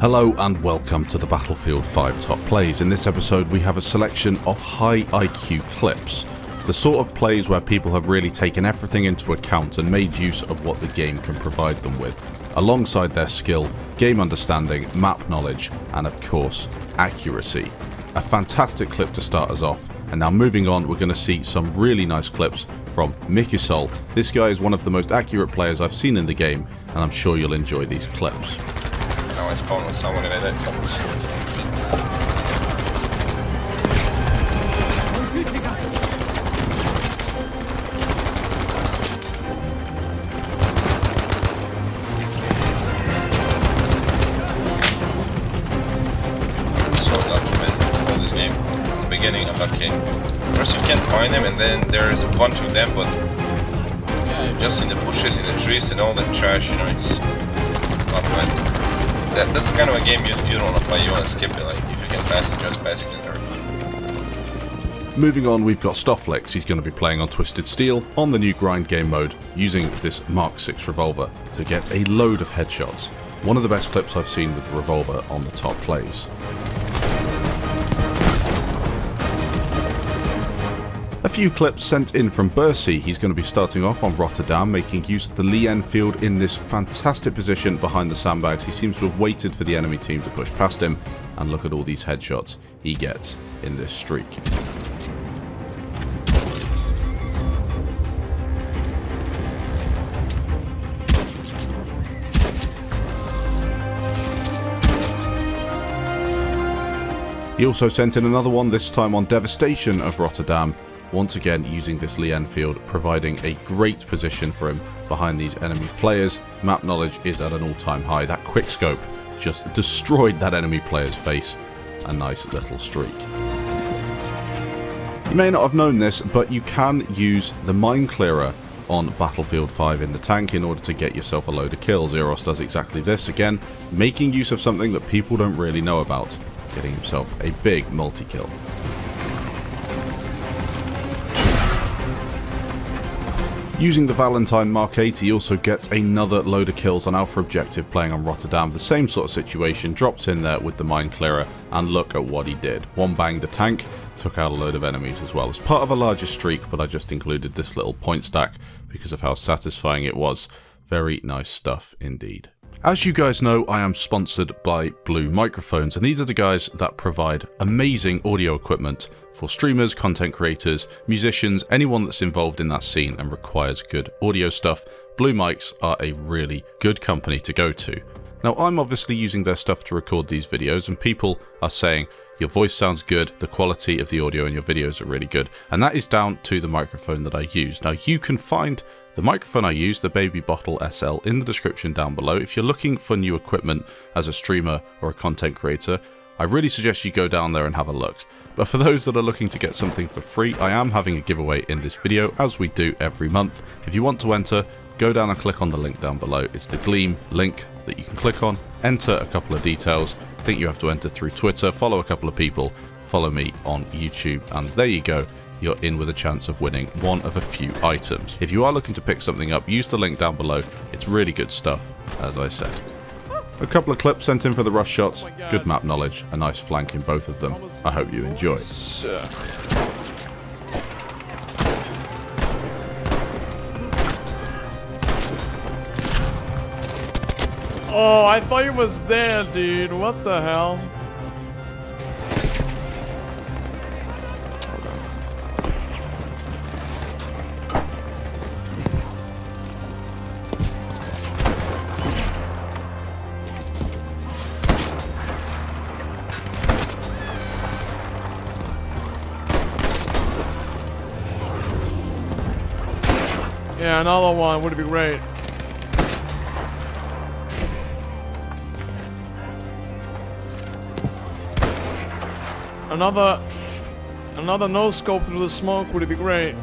Hello and welcome to the Battlefield 5 Top Plays. In this episode we have a selection of high IQ clips, the sort of plays where people have really taken everything into account and made use of what the game can provide them with, alongside their skill, game understanding, map knowledge and of course accuracy. A fantastic clip to start us off. And now moving on, we're going to see some really nice clips from Mikisol. This guy is one of the most accurate players I've seen in the game, and I'm sure you'll enjoy these clips. Now I spawn with someone and I don't know so lucky, man. All this game. At the beginning, I'm lucky. First you can't find them, and then there is one to them, but just in the bushes, in the trees, and all that trash, you know, it's not fun. That's the kind of a game you don't want to play, you want to skip it, like if you can pass it, just pass it in there. Moving on, we've got Stofflex. He's going to be playing on Twisted Steel on the new grind game mode using this Mark VI revolver to get a load of headshots. One of the best clips I've seen with the revolver on the top plays. A few clips sent in from Bercy. He's going to be starting off on Rotterdam, making use of the Lee-Enfield in this fantastic position behind the sandbags. He seems to have waited for the enemy team to push past him, and look at all these headshots he gets in this streak. He also sent in another one, this time on Devastation of Rotterdam. Once again using this Lee-Enfield, providing a great position for him behind these enemy players. Map knowledge is at an all-time high. That quickscope just destroyed that enemy player's face. A nice little streak. You may not have known this, but you can use the Mine Clearer on Battlefield 5 in the tank in order to get yourself a load of kills. Eros does exactly this, again making use of something that people don't really know about, getting himself a big multi-kill. Using the Valentine Mark 8, he also gets another load of kills on Alpha Objective playing on Rotterdam. The same sort of situation, drops in there with the Mine Clearer, and look at what he did. One banged a tank, took out a load of enemies as well. It's part of a larger streak, but I just included this little point stack because of how satisfying it was. Very nice stuff indeed. As you guys know, I am sponsored by Blue Microphones, and these are the guys that provide amazing audio equipment for streamers, content creators, musicians, anyone that's involved in that scene and requires good audio stuff. Blue Mics are a really good company to go to. Now, I'm obviously using their stuff to record these videos, and people are saying, your voice sounds good, the quality of the audio in your videos are really good, and that is down to the microphone that I use. Now, you can find the microphone I use, the Baby Bottle SL, in the description down below. If you're looking for new equipment as a streamer or a content creator, I really suggest you go down there and have a look. But for those that are looking to get something for free, I am having a giveaway in this video, as we do every month. If you want to enter, go down and click on the link down below. It's the Gleam link that you can click on, enter a couple of details. I think you have to enter through Twitter, follow a couple of people, follow me on YouTube, and there you go. You're in with a chance of winning one of a few items. If you are looking to pick something up, use the link down below. It's really good stuff, as I said. A couple of clips sent in for the rush shots, good map knowledge, a nice flank in both of them. I hope you enjoy. Oh, I thought he was dead, dude. What the hell? Yeah, another one would be great. Another no scope through the smoke would be great.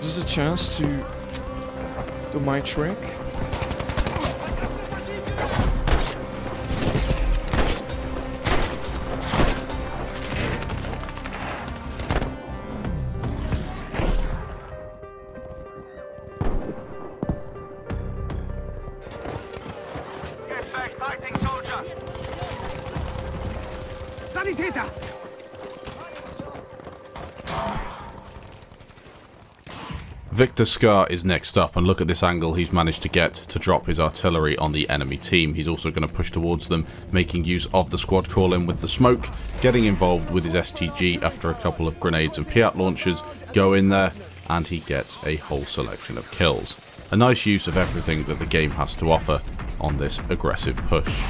Is this a chance to do my trick? Sanitäter! Victor Scar is next up, and look at this angle he's managed to get to drop his artillery on the enemy team. He's also going to push towards them, making use of the squad call-in with the smoke, getting involved with his STG after a couple of grenades and PIAT launchers go in there, and he gets a whole selection of kills. A nice use of everything that the game has to offer on this aggressive push.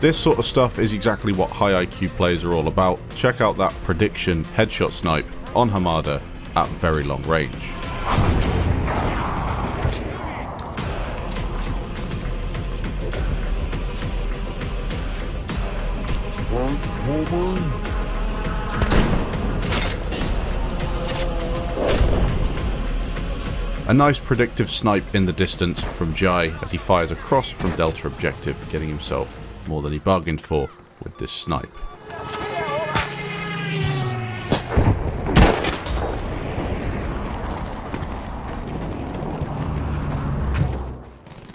This sort of stuff is exactly what high IQ players are all about. Check out that prediction headshot snipe on Hamada at very long range. A nice predictive snipe in the distance from Jai as he fires across from Delta Objective, getting himself more than he bargained for with this snipe.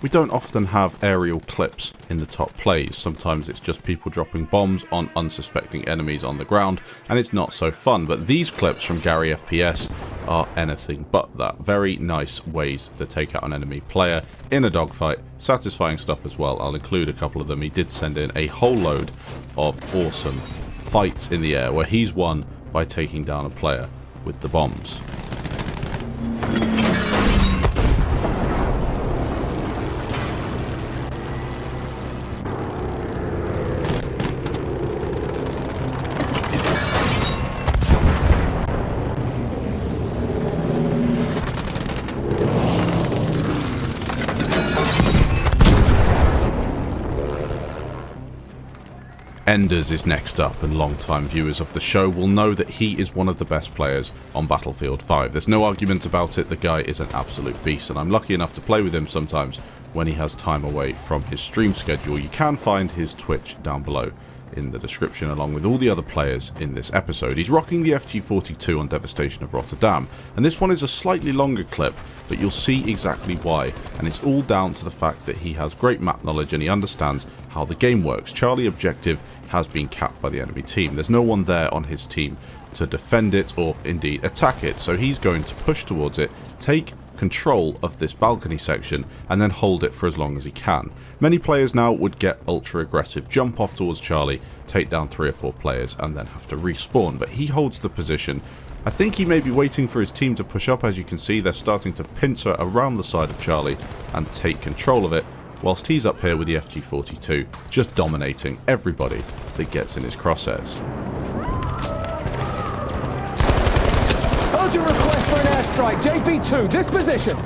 We don't often have aerial clips in the top plays. Sometimes it's just people dropping bombs on unsuspecting enemies on the ground, and it's not so fun, but these clips from GaryFPS are anything but that. Very nice ways to take out an enemy player in a dogfight. Satisfying stuff as well. I'll include a couple of them. He did send in a whole load of awesome fights in the air where he's won by taking down a player with the bombs. Enders is next up, and long-time viewers of the show will know that he is one of the best players on Battlefield 5. There's no argument about it. The guy is an absolute beast, and I'm lucky enough to play with him sometimes when he has time away from his stream schedule. You can find his Twitch down below in the description, along with all the other players in this episode. He's rocking the FG42 on Devastation of Rotterdam, and this one is a slightly longer clip, but you'll see exactly why, and it's all down to the fact that he has great map knowledge and he understands how the game works. Charlie Objective has been capped by the enemy team. There's no one there on his team to defend it or indeed attack it, so he's going to push towards it, take control of this balcony section, and then hold it for as long as he can. Many players now would get ultra aggressive, jump off towards Charlie, take down 3 or 4 players, and then have to respawn, but he holds the position. I think he may be waiting for his team to push up. As you can see, they're starting to pincer around the side of Charlie and take control of it, whilst he's up here with the FG42, just dominating everybody that gets in his crosshairs. Urgent request for an airstrike, JP2, this position!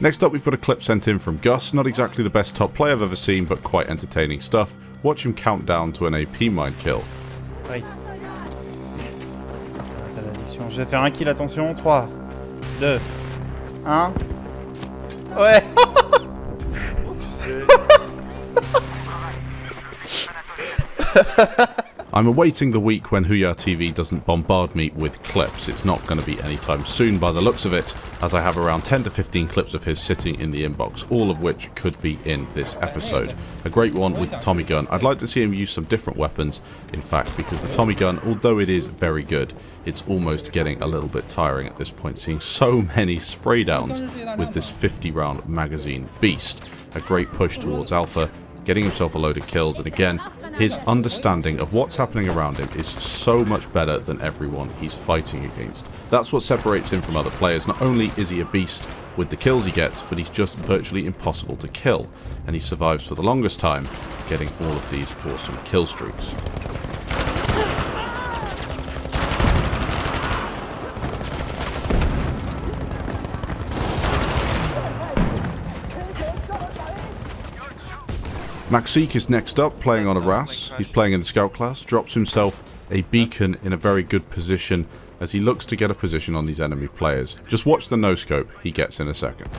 Next up, we've got a clip sent in from Gus. Not exactly the best top play I've ever seen, but quite entertaining stuff. Watch him count down to an AP mine kill. Oui. Je vais faire un kill, attention. 3, 2, 1. Ouais. I'm awaiting the week when HuyaTV doesn't bombard me with clips. It's not going to be anytime soon by the looks of it, as I have around 10 to 15 clips of his sitting in the inbox, all of which could be in this episode. A great one with the Tommy Gun. I'd like to see him use some different weapons, in fact, because the Tommy Gun, although it is very good, it's almost getting a little bit tiring at this point, seeing so many spray downs with this 50 round magazine beast. A great push towards Alpha, getting himself a load of kills, and again, his understanding of what's happening around him is so much better than everyone he's fighting against. That's what separates him from other players. Not only is he a beast with the kills he gets, but he's just virtually impossible to kill, and he survives for the longest time, getting all of these awesome kill streaks. Mark VI is next up, playing on a RAS. He's playing in the scout class, drops himself a beacon in a very good position as he looks to get a position on these enemy players. Just watch the no-scope he gets in a second.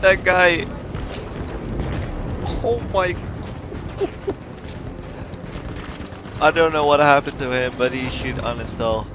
That guy. Oh my. I don't know what happened to him, but he should uninstall.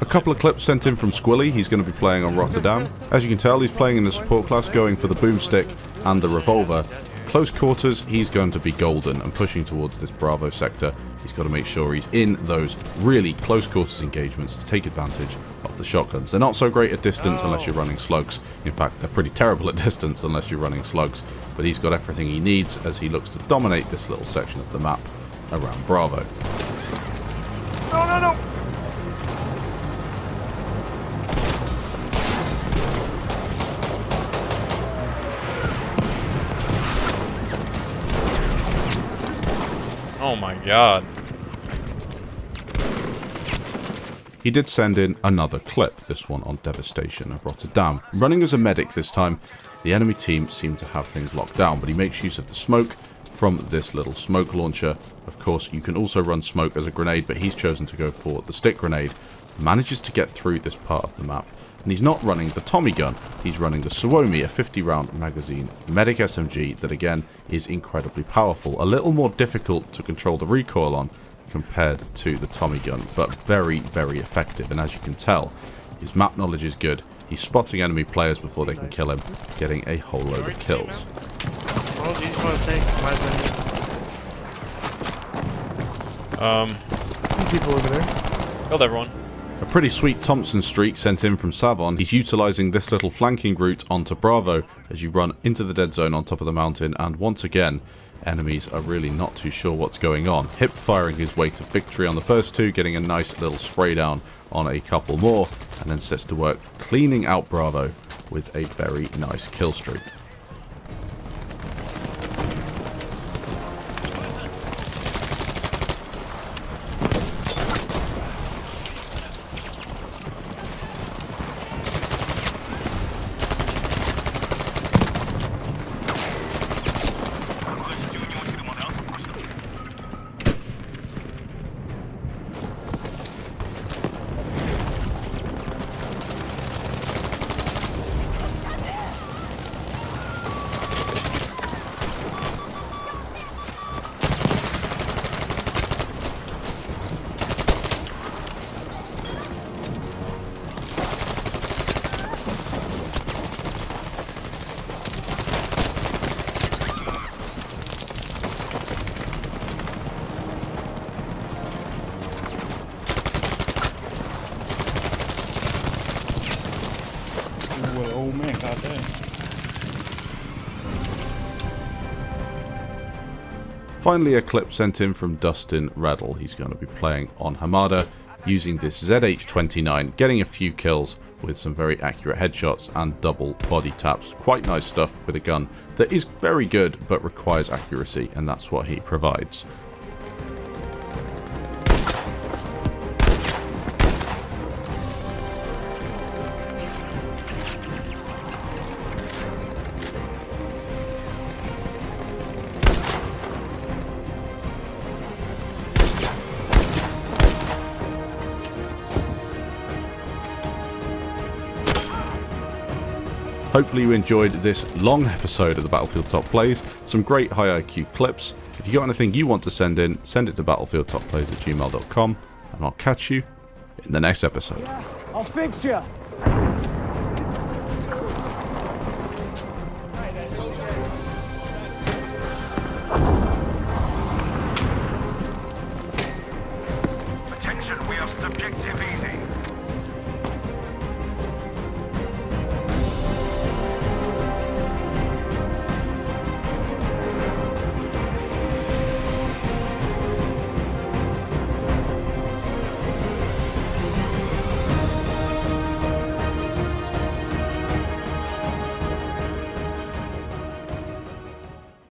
A couple of clips sent in from Squilly. He's going to be playing on Rotterdam. As you can tell, he's playing in the support class, going for the boomstick and the revolver. Close quarters, he's going to be golden and pushing towards this Bravo sector. He's got to make sure he's in those really close quarters engagements to take advantage of the shotguns. They're not so great at distance unless you're running slugs. In fact, they're pretty terrible at distance unless you're running slugs. But he's got everything he needs as he looks to dominate this little section of the map around Bravo. No, no, no! Oh my god. He did send in another clip, this one on Devastation of Rotterdam. Running as a medic this time, the enemy team seemed to have things locked down, but he makes use of the smoke from this little smoke launcher. Of course, you can also run smoke as a grenade, but he's chosen to go for the stick grenade. Manages to get through this part of the map, and he's not running the Tommy Gun, he's running the Suomi, a 50 round magazine medic SMG that again is incredibly powerful. A little more difficult to control the recoil on compared to the Tommy Gun, but very, very effective. And as you can tell, his map knowledge is good. He's spotting enemy players before they can kill him, getting a whole load of kills. People over there. Killed everyone. A pretty sweet Thompson streak sent in from Savon. He's utilising this little flanking route onto Bravo as you run into the dead zone on top of the mountain, and once again, enemies are really not too sure what's going on. Hip firing his way to victory on the first two, getting a nice little spray down on a couple more, and then sets to work cleaning out Bravo with a very nice kill streak. Finally, a clip sent in from Dustin Raddle. He's going to be playing on Hamada using this ZH29, getting a few kills with some very accurate headshots and double body taps. Quite nice stuff with a gun that is very good but requires accuracy, and that's what he provides. Hopefully you enjoyed this long episode of the Battlefield Top Plays. Some great high IQ clips. If you got anything you want to send in, send it to battlefieldtopplays@gmail.com, and I'll catch you in the next episode. Yeah, I'll fix you.